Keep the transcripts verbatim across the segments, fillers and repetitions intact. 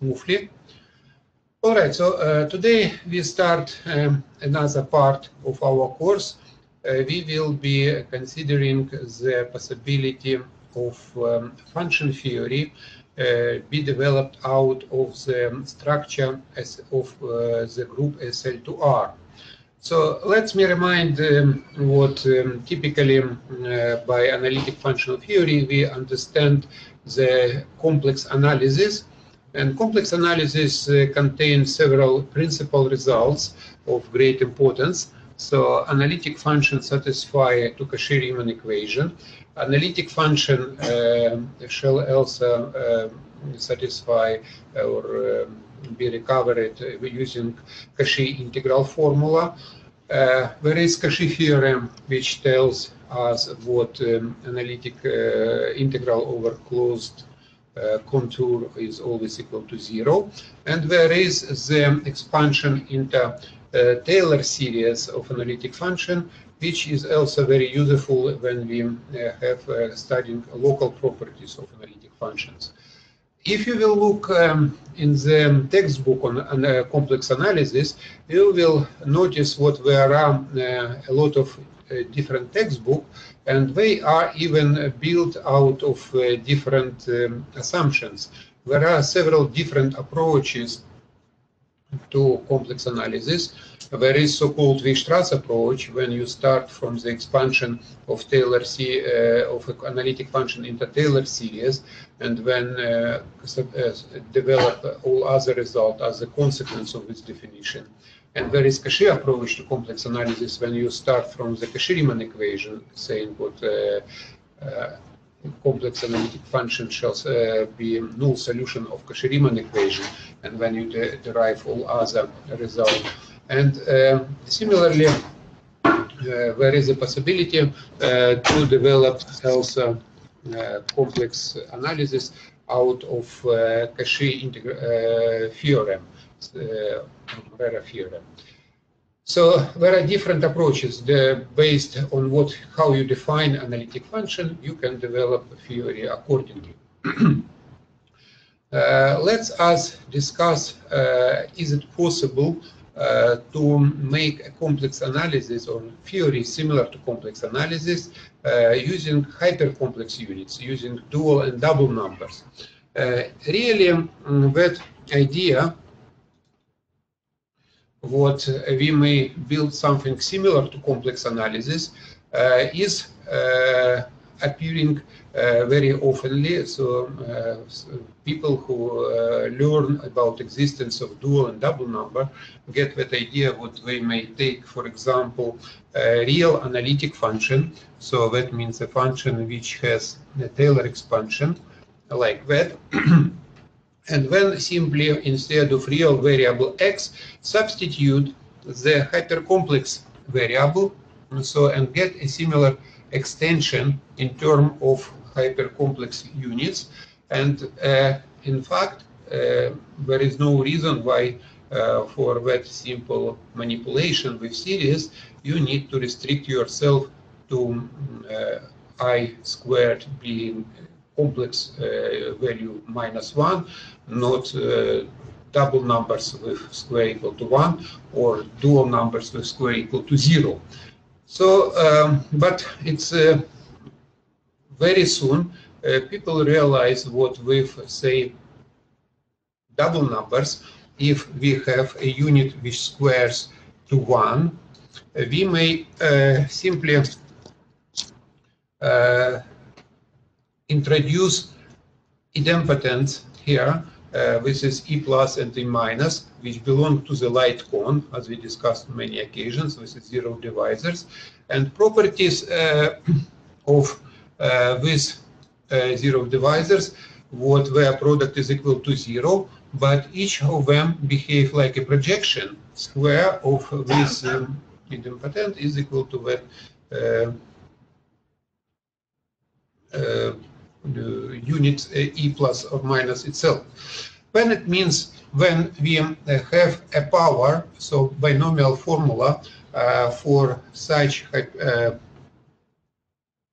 smoothly. All right, so uh, today we start um, another part of our course. Uh, we will be considering the possibility of um, function theory uh, be developed out of the structure as of uh, the group S L two R. So let me remind um, what um, typically uh, by analytic functional theory we understand the complex analysis. And complex analysis uh, contains several principal results of great importance. So analytic functions satisfy the Cauchy-Riemann equation. Analytic function uh, shall also uh, satisfy or um, be recovered using Cauchy integral formula. Uh, there is Cauchy theorem, which tells us what um, analytic uh, integral over closed Uh, contour is always equal to zero, and there is the expansion into uh, Taylor series of analytic function, which is also very useful when we uh, have uh, studying local properties of analytic functions. If you will look um, in the textbook on, on uh, complex analysis, you will notice what there are uh, a lot of uh, different textbooks, and they are even built out of uh, different um, assumptions. There are several different approaches to complex analysis. There is so-called Weierstrass approach, when you start from the expansion of Taylor C uh, of analytic function into Taylor series, and then uh, develop all other results as a consequence of this definition. And there is Cauchy approach to complex analysis, when you start from the Cauchy-Riemann equation, saying what uh, uh, complex analytic function shall uh, be a null solution of Cauchy-Riemann equation, and when you de derive all other results. And uh, similarly, uh, there is a possibility uh, to develop also uh, complex analysis out of uh, Cauchy uh, theorem. Uh, so there are different approaches. The, based on what, how you define analytic function, you can develop a theory accordingly. uh, let's us discuss: uh, is it possible uh, to make a complex analysis or theory similar to complex analysis uh, using hypercomplex units, using dual and double numbers? Uh, really, um, that idea. What we may build something similar to complex analysis uh, is uh, appearing uh, very oftenly. So, uh, so people who uh, learn about existence of dual and double number get that idea what they may take, for example, a real analytic function. So that means a function which has a Taylor expansion like that. And then simply, instead of real variable x, substitute the hypercomplex variable, so and get a similar extension in terms of hypercomplex units. And uh, in fact, uh, there is no reason why uh, for that simple manipulation with series, you need to restrict yourself to uh, I squared being complex uh, value minus one, not uh, double numbers with square equal to one, or dual numbers with square equal to zero. So, um, but it's uh, very soon uh, people realize what with, say, double numbers, if we have a unit which squares to one, we may uh, simply uh, introduce idempotents here, uh, which is e plus and e minus, which belong to the light cone, as we discussed on many occasions, with the zero divisors. And properties uh, of uh, these uh, zero divisors, what their product is equal to zero, but each of them behave like a projection. Square of this um, idempotent is equal to that uh, uh, the unit uh, e plus or minus itself. When it means when we uh, have a power, so binomial formula uh, for such uh,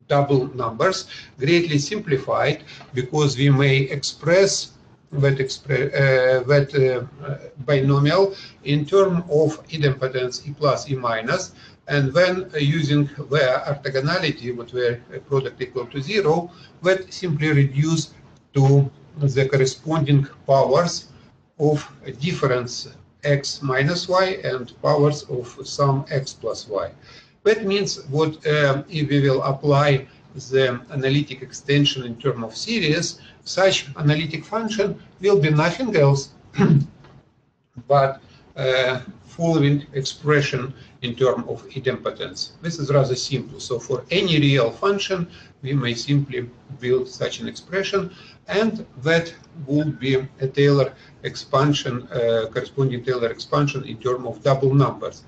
double numbers, greatly simplified, because we may express uh, that, uh, that uh, binomial in terms of idempotence e plus e minus, and then uh, using their orthogonality, what were a product equal to zero, that simply reduce to the corresponding powers of difference x minus y and powers of sum x plus y. That means what um, if we will apply the analytic extension in terms of series, such analytic function will be nothing else but uh, following expression in terms of idempotence. This is rather simple. So for any real function, we may simply build such an expression, and that would be a Taylor expansion, uh, corresponding Taylor expansion in terms of double numbers.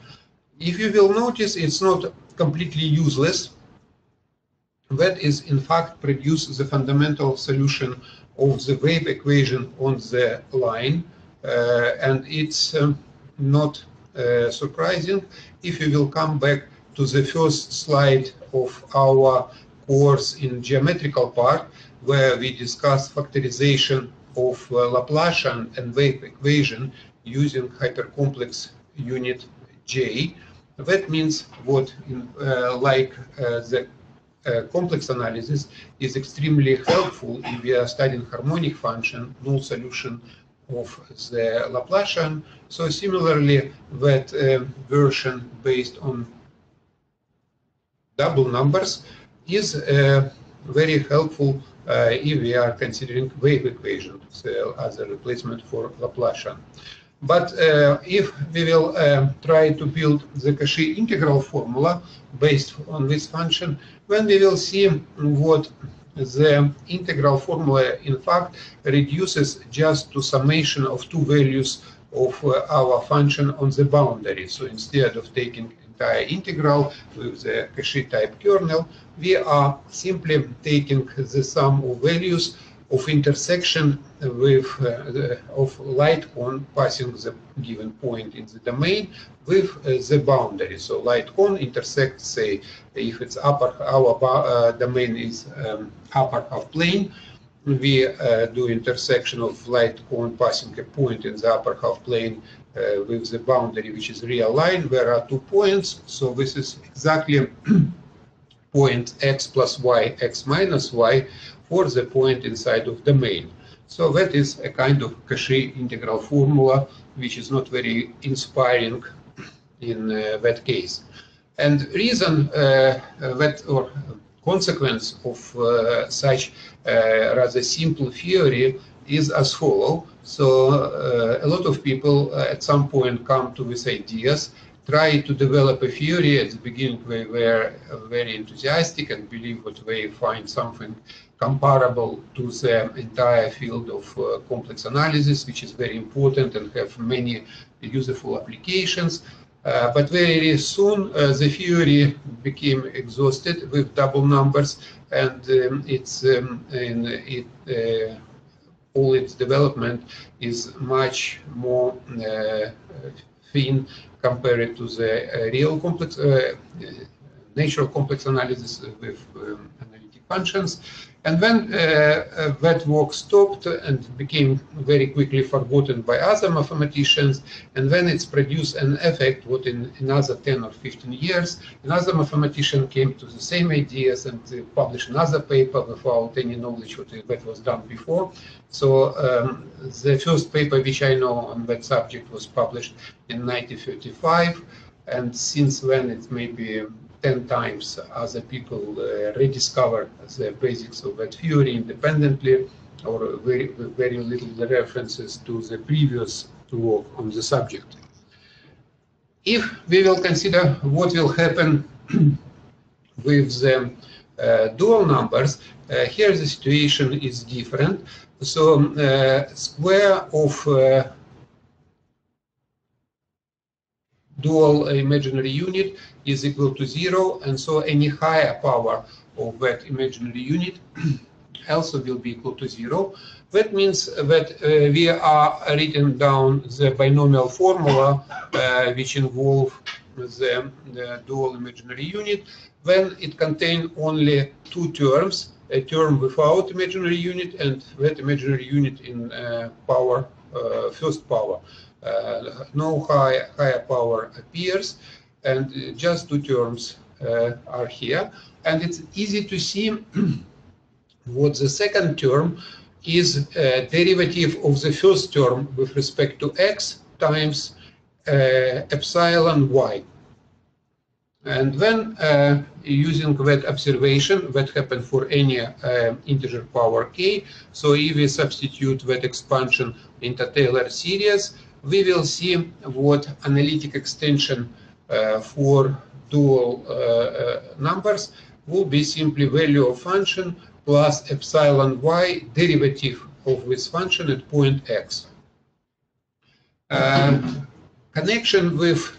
If you will notice, it's not completely useless. That is, in fact, produces the fundamental solution of the wave equation on the line, uh, and it's um, not uh, surprising. If you will come back to the first slide of our course in geometrical part, where we discuss factorization of uh, Laplacian and wave equation using hypercomplex unit J. That means what, in, uh, like uh, the Uh, complex analysis is extremely helpful if we are studying harmonic function, null solution of the Laplacian. So similarly, that uh, version based on double numbers is uh, very helpful uh, if we are considering wave equations uh, as a replacement for Laplacian. But uh, if we will uh, try to build the Cauchy integral formula based on this function, then we will see what the integral formula in fact reduces just to summation of two values of uh, our function on the boundary. So instead of taking entire integral with the Cauchy type kernel, we are simply taking the sum of values of intersection with uh, the, of light cone passing the given point in the domain with uh, the boundary. So light cone intersects, say, if it's upper, our uh, domain is um, upper half plane, we uh, do intersection of light cone passing a point in the upper half plane uh, with the boundary, which is real line. There are two points, so this is exactly point x plus y, x minus y, for the point inside of domain. So that is a kind of Cauchy integral formula, which is not very inspiring in uh, that case. And reason uh, that, or consequence of uh, such uh, rather simple theory is as follows. So uh, a lot of people uh, at some point come to these ideas, try to develop a theory. At the beginning they were very enthusiastic and believe that they find something comparable to the entire field of uh, complex analysis, which is very important and have many useful applications. Uh, but very soon uh, the theory became exhausted with double numbers, and um, it's um, and it, uh, all its development is much more uh, thin compared to the uh, real complex, uh, natural complex analysis with um, analytic functions. And then uh, that work stopped and became very quickly forgotten by other mathematicians. And then it's produced an effect what in another ten or fifteen years, another mathematician came to the same ideas and published another paper without any knowledge what that was done before. So um, the first paper which I know on that subject was published in nineteen thirty-five. And since then it's maybe ten times other people uh, rediscovered the basics of that theory independently, or very, very little references to the previous work on the subject. If we will consider what will happen with the uh, dual numbers, uh, here the situation is different. So uh, square of uh, dual imaginary unit is equal to zero, and so any higher power of that imaginary unit also will be equal to zero. That means that uh, we are writing down the binomial formula uh, which involves the, the dual imaginary unit. Then it contains only two terms, a term without imaginary unit, and that imaginary unit in uh, power, uh, first power. Uh, no high, higher power appears, and just two terms uh, are here. And it's easy to see what the second term is, a derivative of the first term with respect to x times uh, epsilon y. And then uh, using that observation that happened for any uh, integer power k, so if we substitute that expansion into Taylor series, we will see what analytic extension uh, for dual uh, uh, numbers will be simply value of function plus epsilon y derivative of this function at point x. Uh, connection with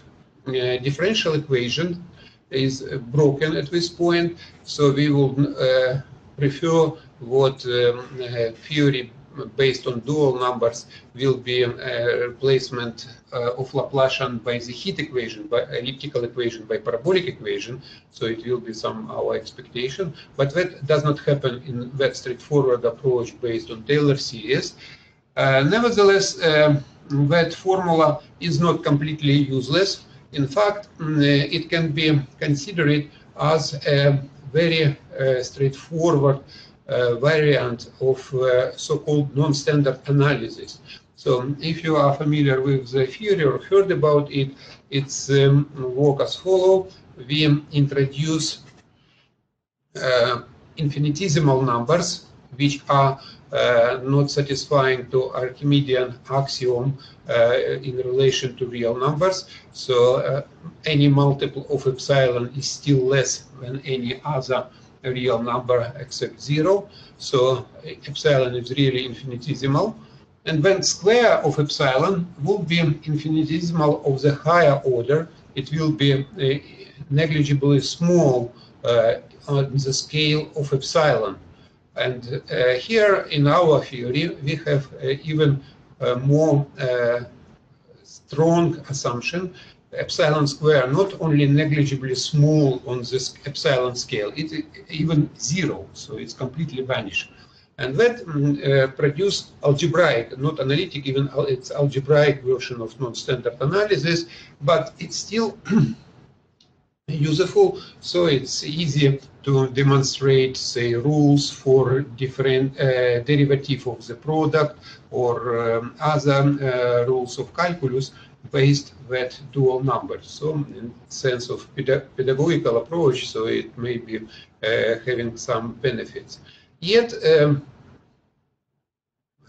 uh, differential equation is broken at this point, so we will uh, prefer what um, uh, theory based on dual numbers will be a replacement uh, of Laplacian by the heat equation, by elliptical equation, by parabolic equation, so it will be some our expectation, but that does not happen in that straightforward approach based on Taylor series. Uh, nevertheless, um, that formula is not completely useless. In fact, it can be considered as a very uh, straightforward Uh, variant of uh, so-called non-standard analysis. So if you are familiar with the theory or heard about it, it's um, work as follows. We introduce uh, infinitesimal numbers which are uh, not satisfying to Archimedean axiom uh, in relation to real numbers. So uh, any multiple of epsilon is still less than any other a real number except zero, so epsilon is really infinitesimal, and then square of epsilon will be infinitesimal of the higher order. It will be negligibly small uh, on the scale of epsilon, and uh, here in our theory we have uh, even uh, more uh, strong assumption. Epsilon square not only negligibly small on this epsilon scale, it even zero, so it's completely vanished. And that uh, produced algebraic, not analytic, even it's algebraic version of non-standard analysis, but it's still useful, so it's easy to demonstrate, say, rules for different uh, derivative of the product or um, other uh, rules of calculus based that dual number. So in sense of pedagogical approach, so it may be uh, having some benefits. Yet um,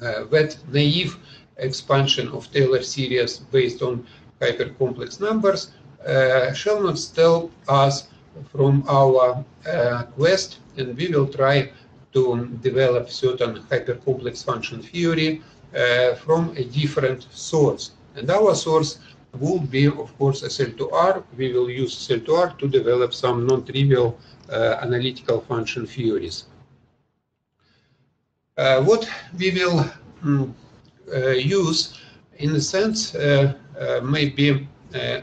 uh, that naive expansion of Taylor series based on hypercomplex numbers uh, shall not tell us from our uh, quest, and we will try to develop certain hypercomplex function theory uh, from a different source. And our source will be, of course, S L two R. We will use S L two R to develop some non-trivial uh, analytical function theories. Uh, what we will mm, uh, use, in a sense, uh, uh, may be uh,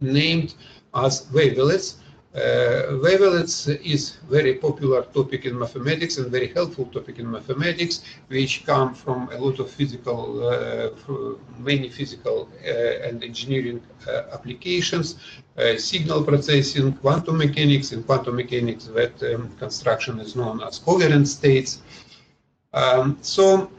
named as wavelets. Uh, wavelets is very popular topic in mathematics and very helpful topic in mathematics, which come from a lot of physical, uh, many physical uh, and engineering uh, applications, uh, signal processing, quantum mechanics. In quantum mechanics, that um, construction is known as coherent states. Um, so,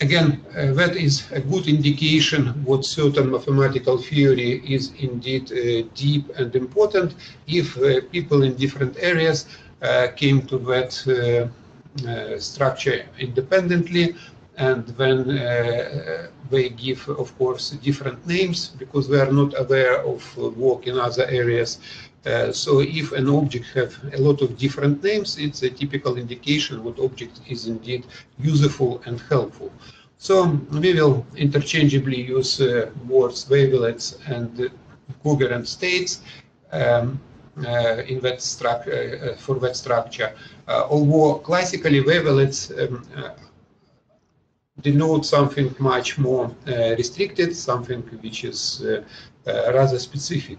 again, uh, that is a good indication what certain mathematical theory is indeed uh, deep and important if uh, people in different areas uh, came to that uh, uh, structure independently, and then uh, they give, of course, different names because they are not aware of work in other areas. Uh, so if an object have a lot of different names, it's a typical indication what object is indeed useful and helpful. So we will interchangeably use uh, words wavelets and uh, coherent states um, uh, in that uh, for that structure. Uh, although classically wavelets um, uh, denote something much more uh, restricted, something which is uh, uh, rather specific.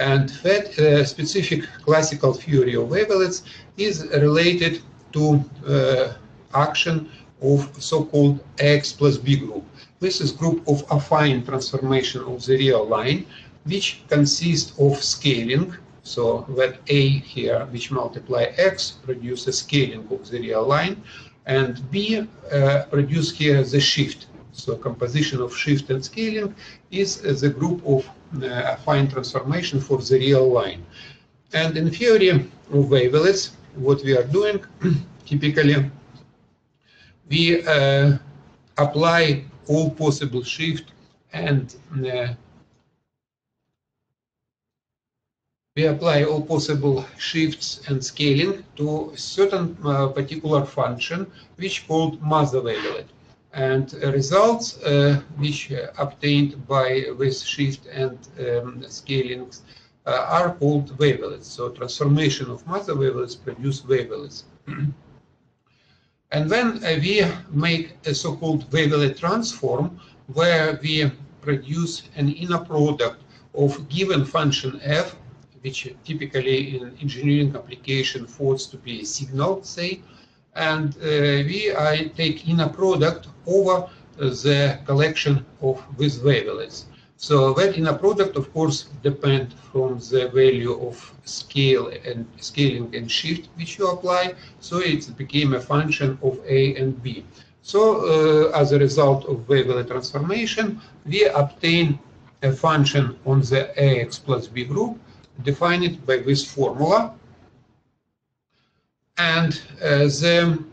And that uh, specific classical theory of wavelets is related to uh, action of so-called ax plus b group. This is group of affine transformation of the real line, which consists of scaling. So that a here, which multiply x, produces scaling of the real line, and b uh, produce here the shift. So composition of shift and scaling is uh, the group of uh, affine transformation for the real line. And in theory of wavelets, what we are doing typically, we uh, apply all possible shift and uh, we apply all possible shifts and scaling to a certain uh, particular function, which called mother wavelet. And results uh, which uh, obtained by this shift and um, scalings uh, are called wavelets. So transformation of mother wavelets produce wavelets. And then uh, we make a so-called wavelet transform, where we produce an inner product of given function f, which typically in engineering application forwards to be a signal, say, and uh, we I take inner product over the collection of these wavelets. So that inner product, of course, depends from the value of scale and scaling and shift which you apply. So it became a function of a and b. So uh, as a result of wavelet transformation, we obtain a function on the ax plus b group, defined by this formula. And uh, the,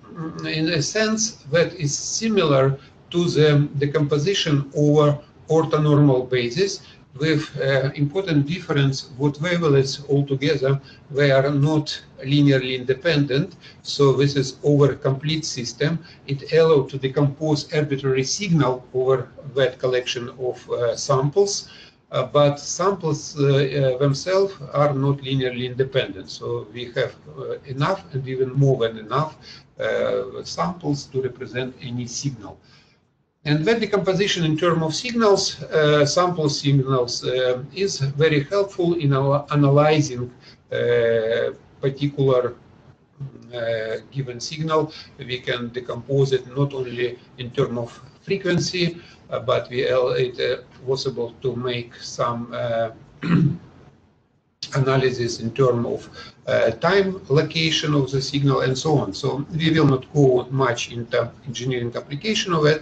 in a sense, that is similar to the decomposition over orthonormal basis, with uh, important difference what wavelets altogether, they are not linearly independent. So this is over a complete system. It allows to decompose arbitrary signal over that collection of uh, samples. Uh, but samples uh, uh, themselves are not linearly independent, so we have uh, enough and even more than enough uh, samples to represent any signal. And that decomposition in terms of signals, uh, sample signals, uh, is very helpful in our analyzing uh, particular uh, given signal. We can decompose it not only in terms of frequency, Uh, but we uh, it uh, possible to make some uh, analysis in terms of uh, time, location of the signal, and so on. So we will not go much into engineering application of it.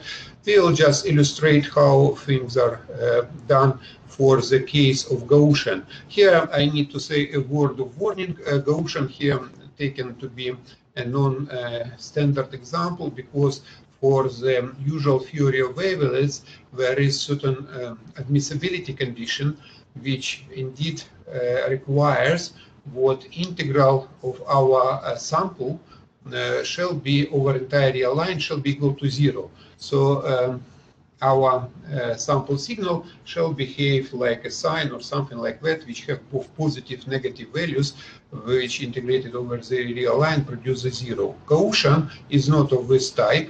We will just illustrate how things are uh, done for the case of Gaussian. Here I need to say a word of warning. Uh, Gaussian here taken to be a non-standard uh, example, because for the usual theory of wavelets, there is certain um, admissibility condition, which indeed uh, requires what integral of our uh, sample uh, shall be over entire real line shall be equal to zero. So um, our uh, sample signal shall behave like a sine or something like that, which have both positive, negative values, which integrated over the real line produces zero. Gaussian is not of this type.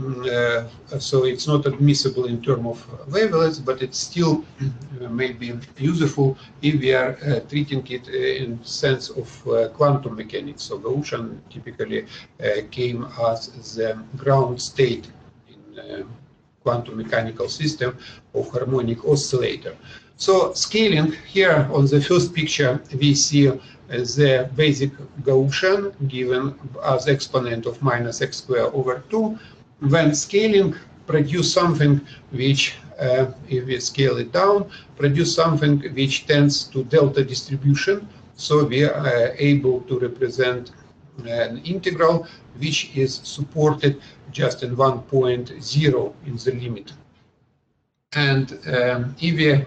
Uh, so it's not admissible in terms of wavelets, but it's still uh, may be useful if we are uh, treating it in sense of uh, quantum mechanics. So Gaussian typically uh, came as the ground state in uh, quantum mechanical system of harmonic oscillator. So scaling here on the first picture, we see the basic Gaussian given as exponent of minus x squared over two. When scaling produce something which, uh, if we scale it down, produce something which tends to delta distribution. So we are able to represent an integral which is supported just in one point zero in the limit. And um, if we uh,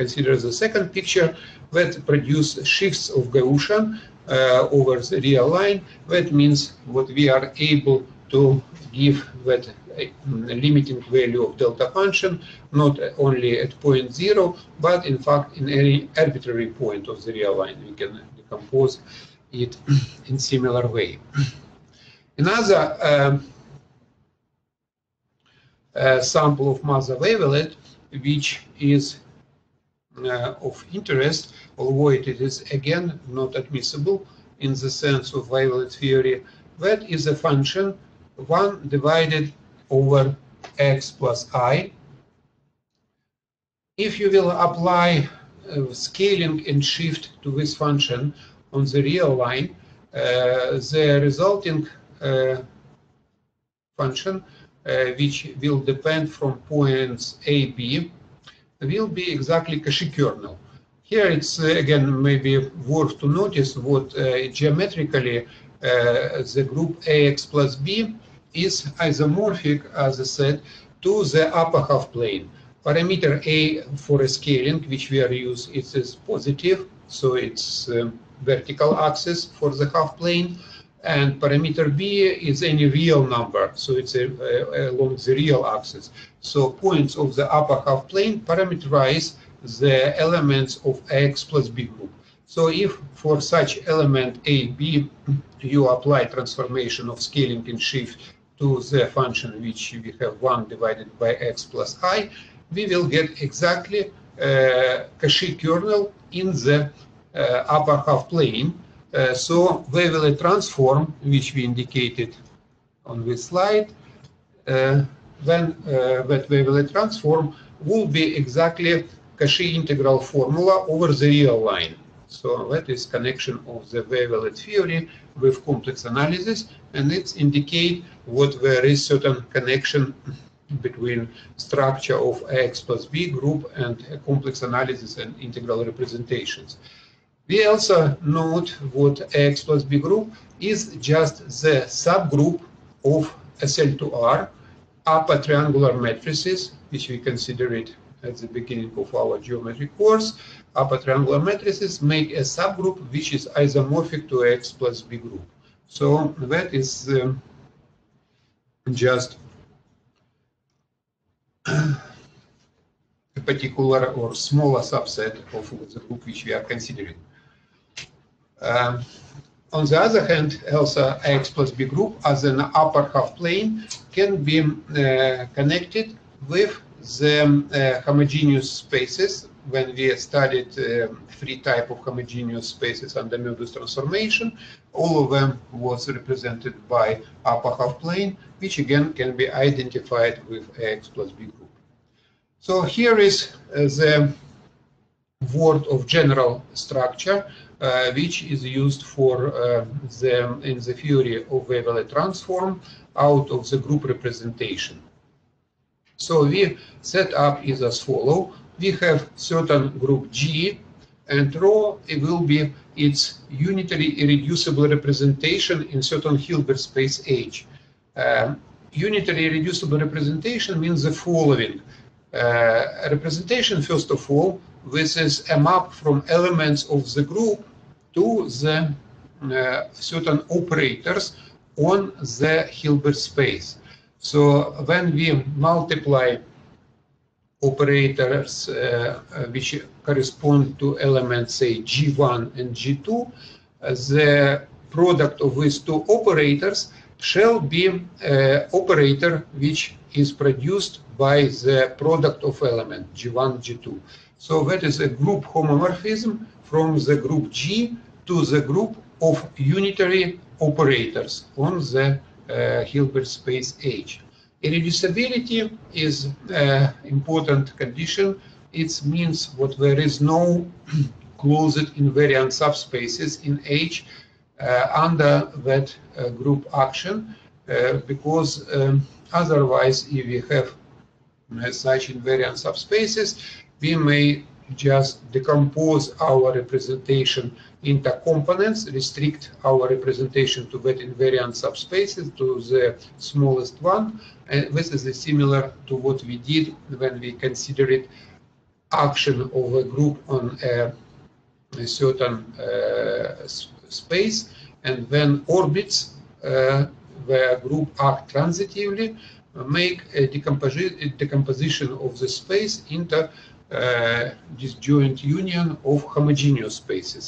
consider the second picture, that produce shifts of Gaussian uh, over the real line, that means what we are able to give that uh, limiting value of delta function not only at point zero, but in fact in any arbitrary point of the real line. We can decompose it in similar way. Another um, uh, sample of mother wavelet, which is uh, of interest, although it is again not admissible in the sense of wavelet theory, that is a function one divided over x plus I. If you will apply uh, scaling and shift to this function on the real line, uh, the resulting uh, function, uh, which will depend from points A, B, will be exactly Cauchy kernel. Here it's uh, again maybe worth to notice what uh, geometrically uh, the group A X plus B is isomorphic, as I said, to the upper half plane. Parameter A for a scaling, which we are used, it is positive, so it's um, vertical axis for the half plane, and parameter B is any real number, so it's a, a, along the real axis. So points of the upper half plane parameterize the elements of A X plus B group. So if for such element A B you apply transformation of scaling and shift to the function which we have one divided by x plus I, we will get exactly uh, Cauchy kernel in the uh, upper half plane. Uh, so wavelet transform, which we indicated on this slide, uh, then uh, that wavelet transform will be exactly Cauchy integral formula over the real line. So that is connection of the wavelet theory with complex analysis, and it indicates what there is certain connection between structure of A X plus B group and complex analysis and integral representations. We also note what A X plus B group is just the subgroup of S L two R, upper triangular matrices, which we consider it at the beginning of our geometry course. Upper triangular matrices make a subgroup which is isomorphic to A X plus B group. So that is um, just a particular or smaller subset of the group which we are considering. Uh, on the other hand, also A X plus B group as an upper half plane can be uh, connected with the uh, homogeneous spaces. When we studied uh, three types of homogeneous spaces under Möbius transformation, all of them was represented by upper half plane, which again can be identified with A X plus B group. So here is uh, the word of general structure, uh, which is used for uh, the, in the theory of wavelet transform out of the group representation. So we set up is as follows. We have certain group G, and rho it will be its unitary irreducible representation in certain Hilbert space H. Um, unitary irreducible representation means the following. Uh, representation, first of all, this is a map from elements of the group to the uh, certain operators on the Hilbert space. So when we multiply operators uh, which correspond to elements, say, G one and G two, uh, the product of these two operators shall be uh, operator which is produced by the product of element G one, G two. So that is a group homomorphism from the group G to the group of unitary operators on the Uh, Hilbert space H. Irreducibility is uh, important condition. It means what there is no closed invariant subspaces in H uh, under that uh, group action, uh, because um, otherwise, if we have uh, such invariant subspaces, we may just decompose our representation into components, restrict our representation to that invariant subspaces, to the smallest one. And this is similar to what we did when we considered action of a group on a, a certain uh, space, and then orbits uh, where group act transitively make a decomposi decomposition of the space into Uh, disjoint union of homogeneous spaces.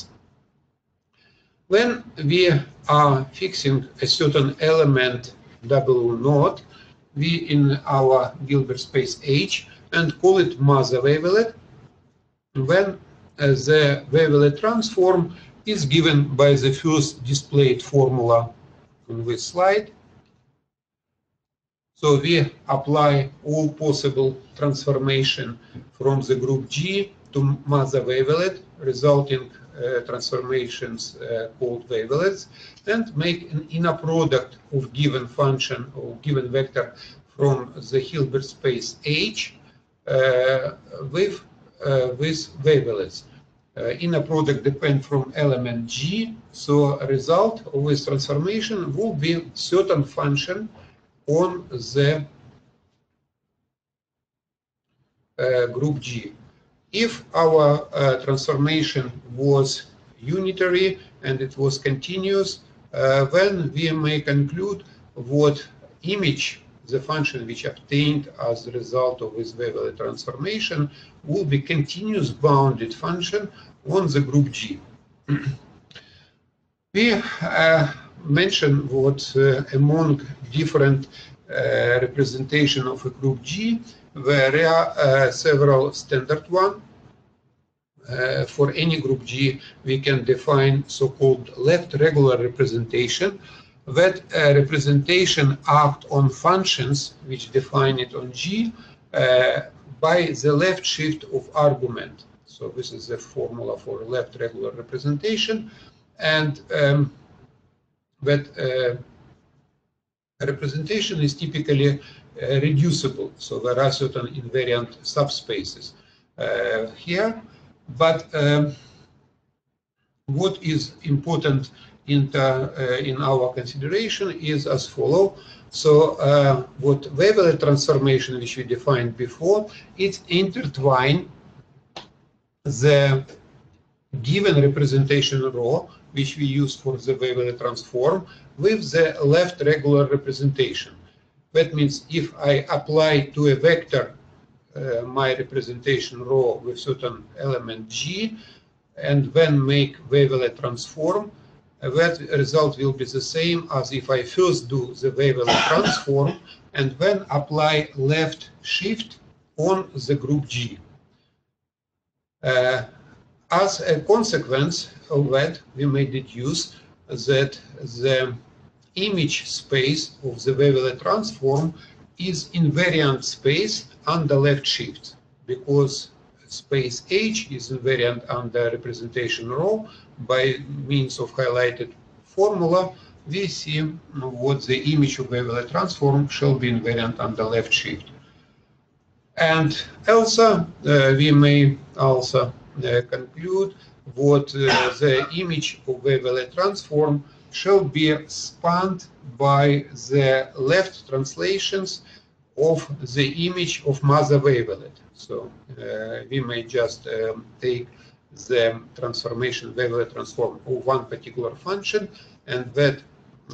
When we are fixing a certain element W zero, we in our Hilbert space H and call it mother wavelet, when uh, the wavelet transform is given by the first displayed formula on this slide. So we apply all possible transformation from the group G to mother wavelet, resulting uh, transformations uh, called wavelets, and make an inner product of given function or given vector from the Hilbert space H uh, with uh, with wavelets. Uh, inner product depends from element G, so result of this transformation will be certain function on the uh, group G. If our uh, transformation was unitary and it was continuous, uh, then we may conclude what image the function which obtained as a result of this wavelet transformation will be continuous bounded function on the group G. We uh, mention what uh, among different uh, representation of a group G, there are uh, several standard one. Uh, for any group G, we can define so-called left regular representation. That uh, representation acts on functions which define it on G uh, by the left shift of argument. So this is the formula for left regular representation, and um, that uh, representation is typically uh, reducible. So there are certain invariant subspaces uh, here. But um, what is important in, uh, in our consideration is as follows. So uh, what wavelet transformation, which we defined before, it intertwine the given representation rho, which we use for the wavelet transform, with the left regular representation. That means if I apply to a vector uh, my representation rho with certain element G, and then make wavelet transform, uh, that result will be the same as if I first do the wavelet transform and then apply left shift on the group G. Uh, As a consequence of that, we may deduce that the image space of the wavelet transform is invariant space under left shift, because space H is invariant under representation rho. By means of highlighted formula, we see what the image of wavelet transform shall be invariant under left shift. And also, uh, we may also Uh, conclude what uh, the image of wavelet transform shall be spanned by the left translations of the image of mother wavelet. So uh, we may just um, take the transformation wavelet transform of one particular function, and that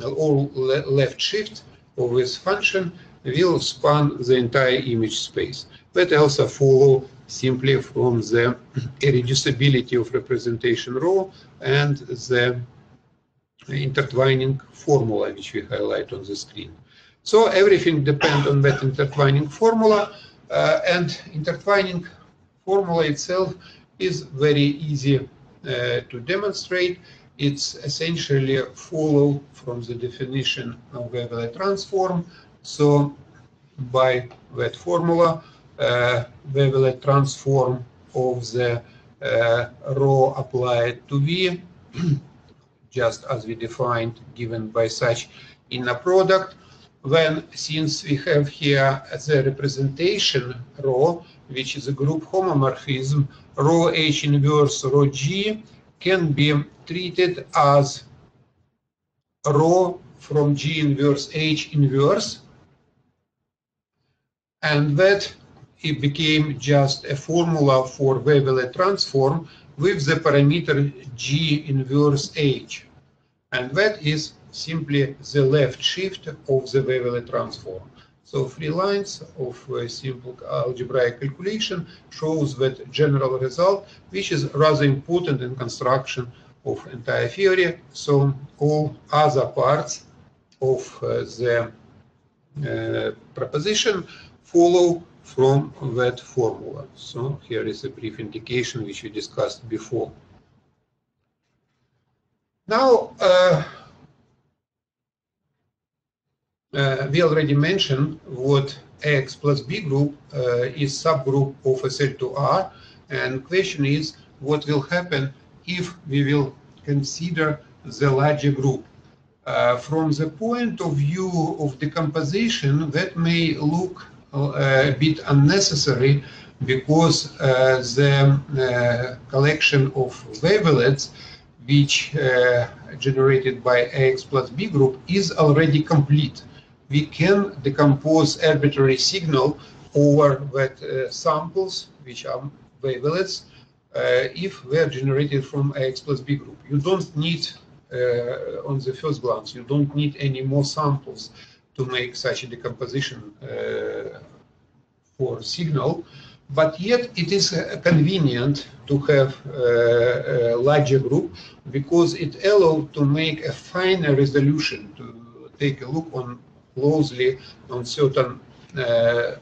all le left shift of this function will span the entire image space. That also follow simply from the irreducibility of representation rho and the intertwining formula, which we highlight on the screen. So everything depends on that intertwining formula, uh, and intertwining formula itself is very easy uh, to demonstrate. It's essentially follow from the definition of wavelet transform. So by that formula, Uh, wavelet transform of the uh, rho applied to V, just as we defined, given by such inner product. When, since we have here the representation rho, which is a group homomorphism, rho H inverse rho G can be treated as rho from G inverse H inverse, and that it became just a formula for wavelet transform with the parameter G inverse H. And that is simply the left shift of the wavelet transform. So three lines of a simple algebraic calculation shows that general result, which is rather important in construction of entire theory. So all other parts of uh, the uh, proposition follow from that formula. So here is a brief indication which we discussed before. Now, uh, uh, we already mentioned what ax plus b group uh, is subgroup of S L two R, and question is what will happen if we will consider the larger group. Uh, from the point of view of decomposition, that may look a bit unnecessary because uh, the uh, collection of wavelets which uh, generated by ax plus b group is already complete. We can decompose arbitrary signal over that uh, samples, which are wavelets, uh, if they are generated from ax plus b group. You don't need, uh, on the first glance, you don't need any more samples to make such a decomposition uh, for signal, but yet it is uh, convenient to have uh, a larger group because it allows to make a finer resolution, to take a look on closely on certain uh,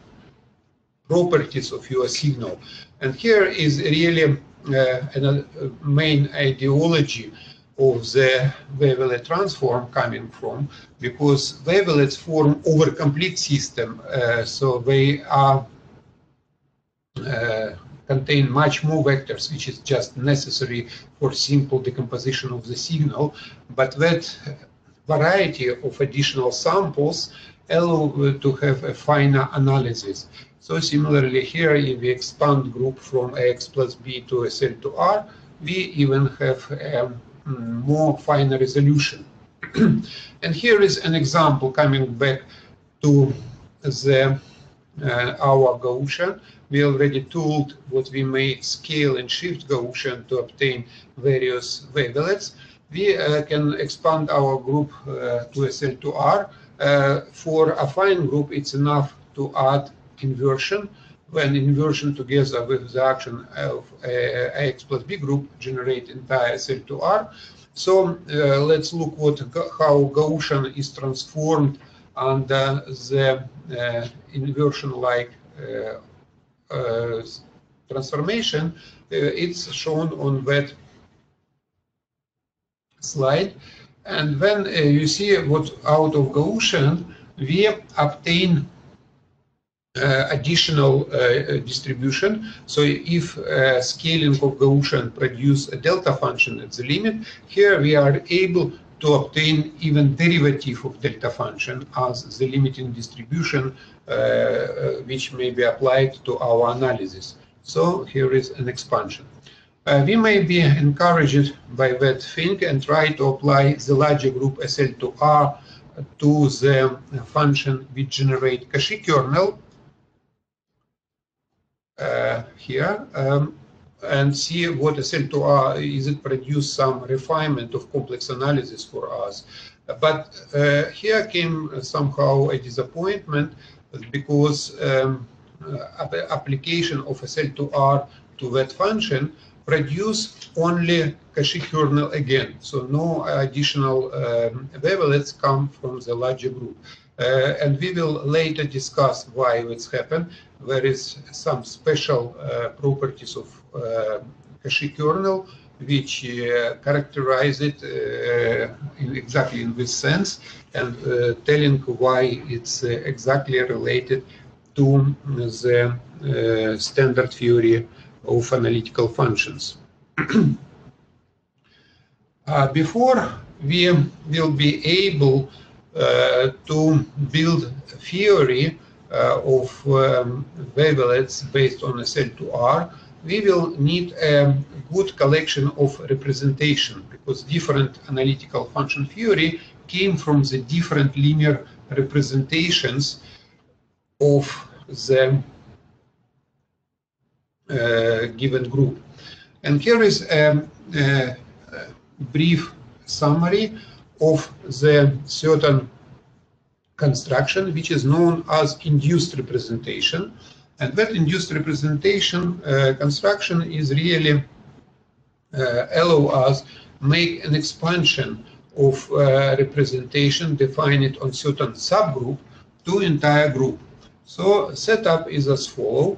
properties of your signal. And here is really uh, a main ideology of the wavelet transform coming from, because wavelets form over complete system, uh, so they are uh, contain much more vectors, which is just necessary for simple decomposition of the signal. But that variety of additional samples allow to have a finer analysis. So similarly here, if we expand group from ax plus b to S L two R, we even have um, more finer resolution. And here is an example coming back to the uh, our Gaussian. We already told what we may scale and shift Gaussian to obtain various wavelets. We uh, can expand our group uh, to S L two R. Uh, for affine group, it's enough to add inversion. When inversion together with the action of uh, ax plus b group generate entire S L two R. So uh, let's look what how Gaussian is transformed under the uh, inversion-like uh, uh, transformation. Uh, it's shown on that slide, and then uh, you see what out of Gaussian we obtain Uh, additional uh, distribution. So if uh, scaling of Gaussian produce a delta function at the limit, here we are able to obtain even derivative of delta function as the limiting distribution uh, which may be applied to our analysis. So here is an expansion. Uh, we may be encouraged by that thing and try to apply the larger group S L two R to the function which generate Cauchy kernel. Uh, here um, and see what S L two R is. It produce some refinement of complex analysis for us, but uh, here came somehow a disappointment because um, uh, application of S L two R to that function produce only Cauchy kernel again, so no additional um, wavelets come from the larger group. Uh, and we will later discuss why it's happened. There is some special uh, properties of uh, Cauchy kernel which uh, characterize it uh, in exactly in this sense, and uh, telling why it's uh, exactly related to the uh, standard theory of analytical functions. uh, before we will be able Uh, to build a theory uh, of um, wavelets based on S L two R, we will need a good collection of representation, because different analytical function theory came from the different linear representations of the uh, given group. And here is a, a brief summary of the certain construction which is known as induced representation. And that induced representation uh, construction is really uh, allow us make an expansion of uh, representation, define it on certain subgroup to entire group. So setup is as follows.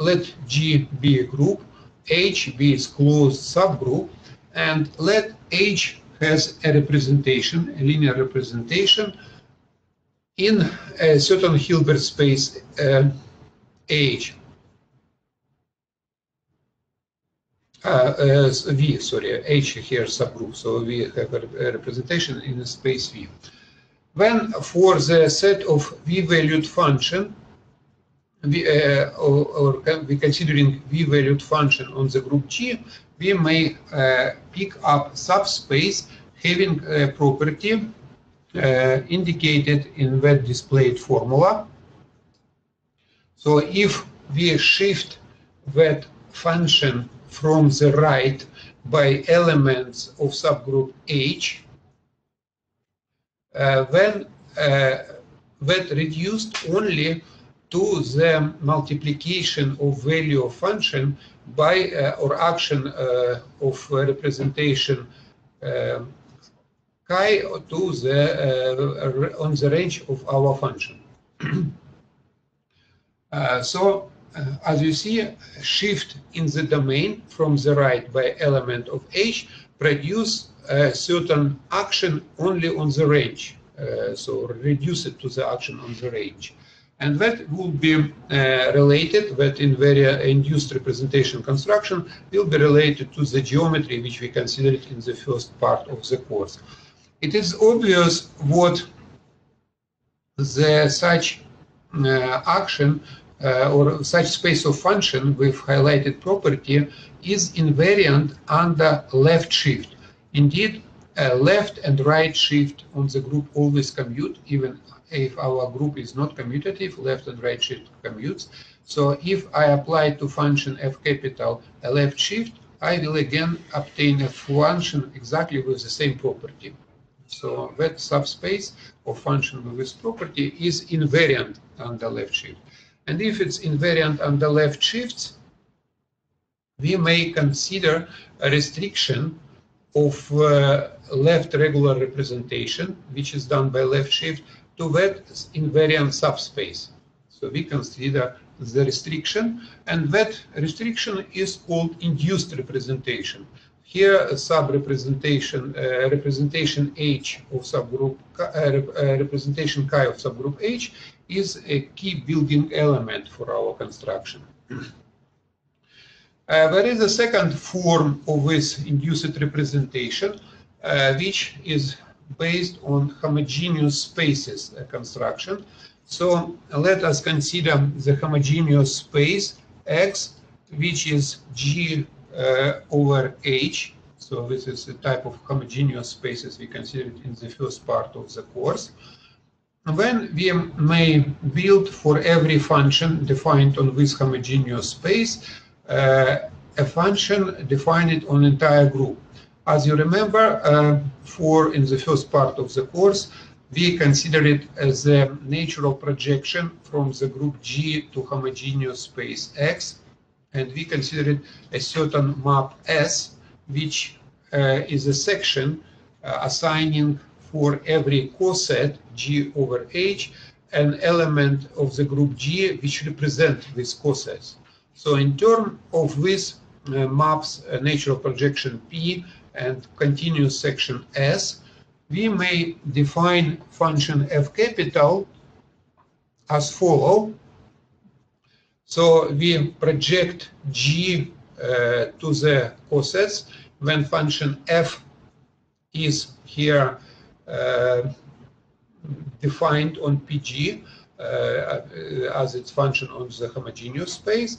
Let G be a group, H be its closed subgroup, and let H has a representation, a linear representation in a certain Hilbert space uh, H. Uh, uh, V, sorry, H here subgroup, so we have a representation in a space V. When for the set of V-valued function, we, uh, or, or can be considering V-valued function on the group G, we may uh, pick up subspace having a property uh, indicated in that displayed formula. So if we shift that function from the right by elements of subgroup H, uh, then uh, that reduced only to the multiplication of value of function by uh, or action uh, of representation uh, chi to the uh, on the range of our function. uh, so. Uh, as you see, a shift in the domain from the right by element of H produce a certain action only on the range, uh, so reduce it to the action on the range. And that will be uh, related, that invariant induced representation construction will be related to the geometry which we considered in the first part of the course. It is obvious what the such uh, action Uh, or such space of function with highlighted property is invariant under left shift. Indeed, a left and right shift on the group always commute, even if our group is not commutative, left and right shift commutes. So if I apply to function f capital a left shift, I will again obtain a function exactly with the same property. So that subspace of function with this property is invariant under left shift. And if it's invariant under left shifts, we may consider a restriction of uh, left regular representation, which is done by left shift, to that invariant subspace. So we consider the restriction, and that restriction is called induced representation. Here, sub-representation, uh, representation H of subgroup, uh, representation chi of subgroup H is a key building element for our construction. uh, there is a second form of this induced representation, uh, which is based on homogeneous spaces uh, construction. So uh, let us consider the homogeneous space X, which is G Uh, over H. So this is the type of homogeneous spaces we considered in the first part of the course. When we may build for every function defined on this homogeneous space, uh, a function defined on entire group. As you remember, uh, for in the first part of the course, we consider it as a natural projection from the group G to homogeneous space X. And we considered a certain map S, which uh, is a section uh, assigning for every coset G over H an element of the group G which represents this coset. So in terms of this uh, map's uh, natural projection P and continuous section S, we may define function f capital as follows. So we project G uh, to the cosets when function f is here uh, defined on P G uh, as its function on the homogeneous space,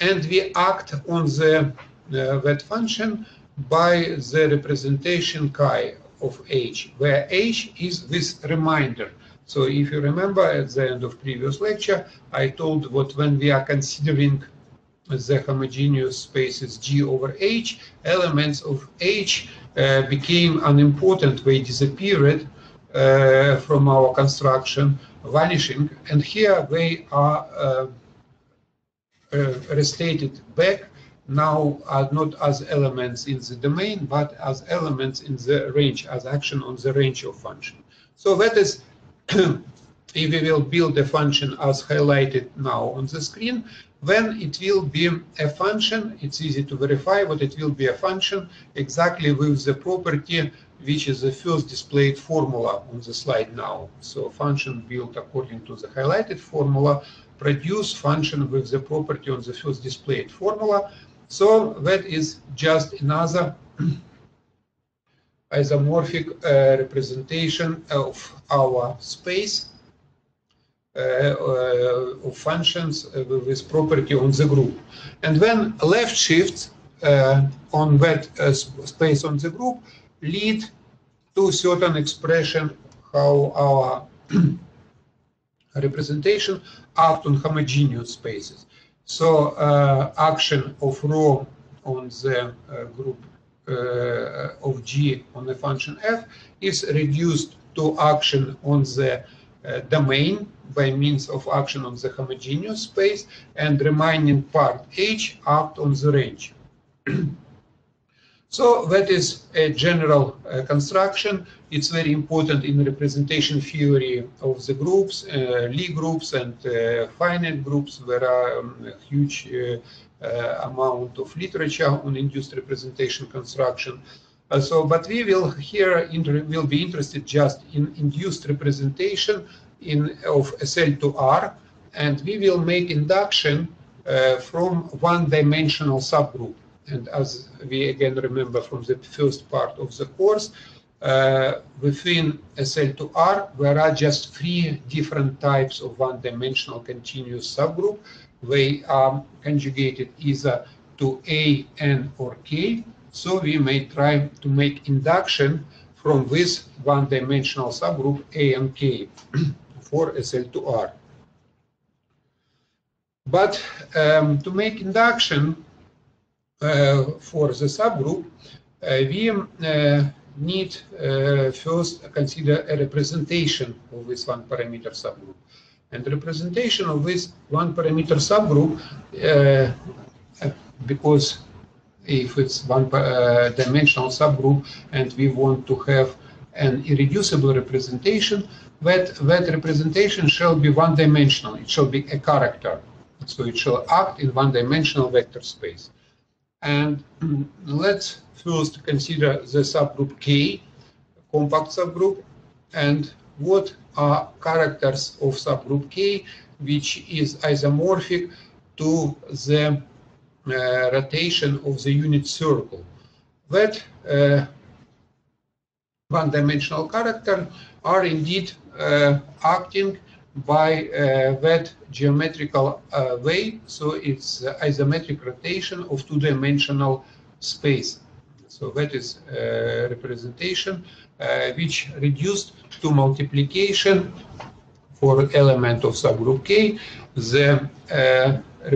and we act on the uh, that function by the representation chi of H, where H is this reminder. So if you remember at the end of previous lecture, I told what when we are considering the homogeneous spaces G over H, elements of H uh, became unimportant, they disappeared uh, from our construction, vanishing, and here they are uh, uh, restated back, now are not as elements in the domain, but as elements in the range, as action on the range of function. So that is we will build a function as highlighted now on the screen, when it will be a function, it's easy to verify, but it will be a function exactly with the property which is the first displayed formula on the slide now. So function built according to the highlighted formula, produce function with the property on the first displayed formula. So that is just another isomorphic uh, representation of our space uh, uh, of functions uh, with property on the group. And when left shifts uh, on that uh, space on the group lead to certain expression how our representation act on homogeneous spaces. So uh, action of rho on the uh, group Uh, of G on the function f is reduced to action on the uh, domain by means of action on the homogeneous space, and remaining part H act on the range. So that is a general uh, construction. It's very important in representation theory of the groups, uh, Lie groups and uh, finite groups. There are um, a huge uh, Uh, amount of literature on induced representation construction. Uh, so, but we will here inter will be interested just in induced representation in of S L to R, and we will make induction uh, from one-dimensional subgroup. And as we again remember from the first part of the course, uh, within S L to R there are just three different types of one-dimensional continuous subgroup. They are conjugated either to A, N, or K. So we may try to make induction from this one-dimensional subgroup A and K for S L to R. But um, to make induction uh, for the subgroup, uh, we uh, need uh, first consider a representation of this one-parameter subgroup. And representation of this one-parameter subgroup, uh, because if it's one-dimensional uh, subgroup and we want to have an irreducible representation, that that representation shall be one-dimensional. It shall be a character, so it shall act in one-dimensional vector space. And let's first consider the subgroup K, compact subgroup, and what are characters of subgroup K, which is isomorphic to the uh, rotation of the unit circle. That uh, one-dimensional character are indeed uh, acting by uh, that geometrical uh, way, so it's uh, isometric rotation of two-dimensional space. So that is uh, representation uh, which reduced to multiplication for element of subgroup K. The uh,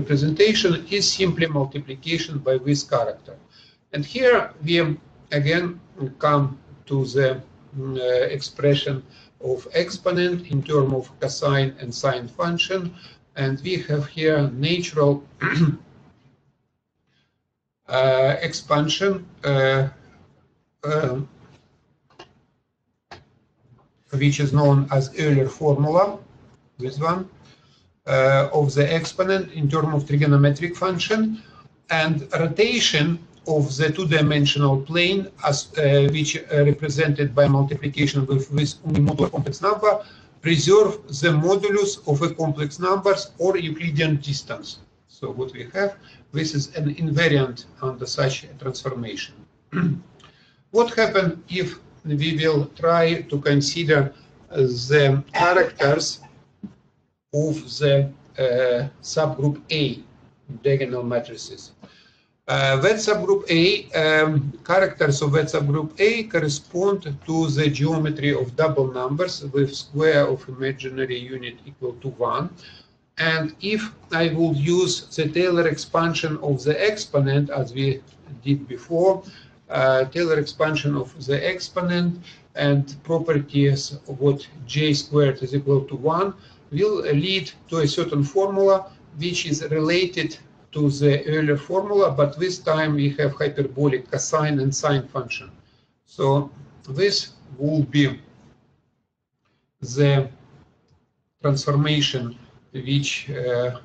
representation is simply multiplication by this character. And here we again come to the uh, expression of exponent in terms of cosine and sine function. And we have here natural uh, expansion uh, uh, which is known as Euler formula, this one, uh, of the exponent in terms of trigonometric function, and rotation of the two-dimensional plane, as uh, which uh, represented by multiplication with this unimodular complex number, preserve the modulus of a complex numbers or Euclidean distance. So what we have, this is an invariant under such a transformation. What happens if we will try to consider the characters of the uh, subgroup A, diagonal matrices. Uh, that subgroup A, um, characters of that subgroup A correspond to the geometry of double numbers with square of imaginary unit equal to one. And if I will use the Taylor expansion of the exponent, as we did before, Uh, Taylor expansion of the exponent and properties of what j squared is equal to one will lead to a certain formula which is related to the earlier formula, but this time we have hyperbolic cosine and sine function. So this will be the transformation which uh,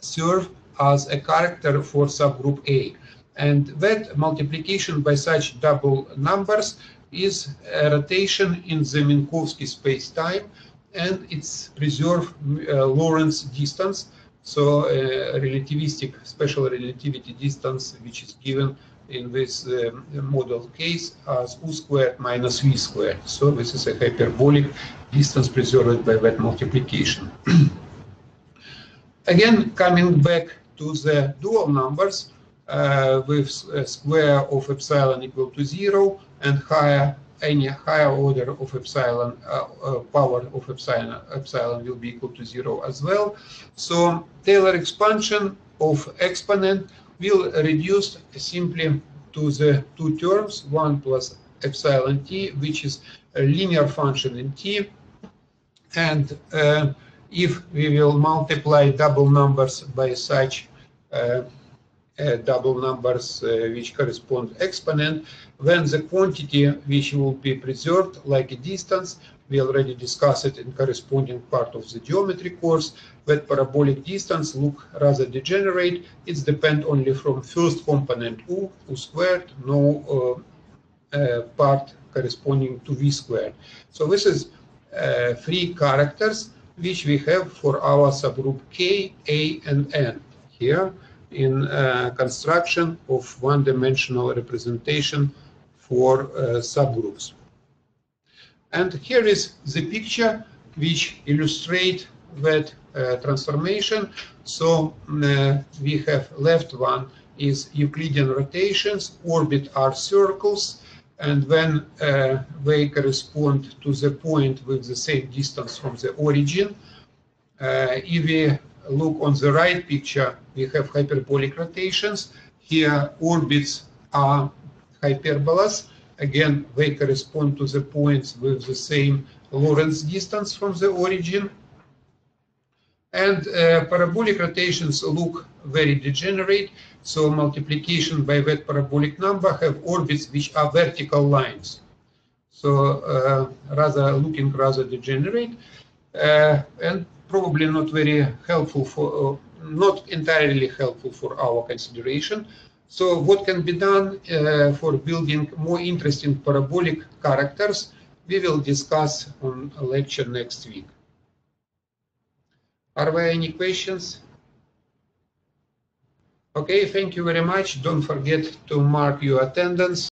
serve as a character for subgroup A. And that multiplication by such double numbers is a rotation in the Minkowski space-time, and it's preserved uh, Lorentz distance, so uh, relativistic special relativity distance, which is given in this um, model case as u squared minus v squared. So this is a hyperbolic distance preserved by that multiplication. Again, coming back to the dual numbers uh, with a square of epsilon equal to zero and higher, any higher order of epsilon, uh, uh, power of epsilon, epsilon will be equal to zero as well. So Taylor expansion of exponent will reduce simply to the two terms, one plus epsilon t, which is a linear function in t. And uh, if we will multiply double numbers by such uh, uh, double numbers uh, which correspond exponent, then the quantity which will be preserved, like a distance, we already discussed it in corresponding part of the geometry course, that parabolic distance look rather degenerate. It's depend only from first component u, u squared, no uh, uh, part corresponding to v squared. So this is uh, three characters which we have for our subgroup K, A, and N here in uh, construction of one-dimensional representation for uh, subgroups. And here is the picture which illustrates that uh, transformation. So uh, we have left one is Euclidean rotations, orbit are circles, and then uh, they correspond to the point with the same distance from the origin. Uh, if we look on the right picture, we have hyperbolic rotations. Here orbits are hyperbolas. Again, they correspond to the points with the same Lorentz distance from the origin. And uh, parabolic rotations look very degenerate, so multiplication by that parabolic number have orbits which are vertical lines, so uh, rather looking rather degenerate, uh, and probably not very helpful for, uh, not entirely helpful for our consideration. So what can be done uh, for building more interesting parabolic characters, we will discuss on a lecture next week. Are there any questions? Okay, thank you very much. Don't forget to mark your attendance.